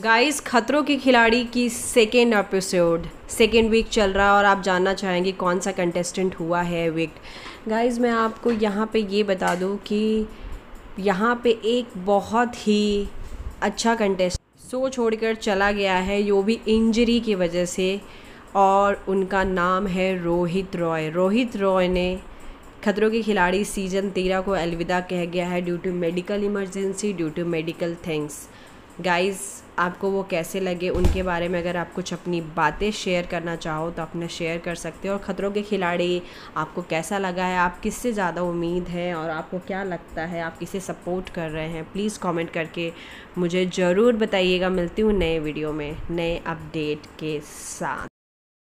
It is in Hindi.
गाइस खतरों के खिलाड़ी की सेकेंड एपिसोड सेकेंड वीक चल रहा है और आप जानना चाहेंगे कौन सा कंटेस्टेंट हुआ है वीक। गाइस मैं आपको यहाँ पे ये बता दूँ कि यहाँ पे एक बहुत ही अच्छा कंटेस्टेंट शो छोड़कर चला गया है, वो भी इंजरी की वजह से, और उनका नाम है रोहित रॉय। रोहित रॉय ने खतरों के खिलाड़ी सीज़न 13 को अलविदा कह गया है due to medical emergency, due to medical things. Guys आपको वो कैसे लगे उनके बारे में अगर आप कुछ अपनी बातें शेयर करना चाहो तो अपना शेयर कर सकते हो। और खतरों के खिलाड़ी आपको कैसा लगा है, आप किससे ज़्यादा उम्मीद है और आपको क्या लगता है आप किसे सपोर्ट कर रहे हैं, प्लीज़ कमेंट करके मुझे ज़रूर बताइएगा। मिलती हूँ नए वीडियो में नए अपडेट के साथ।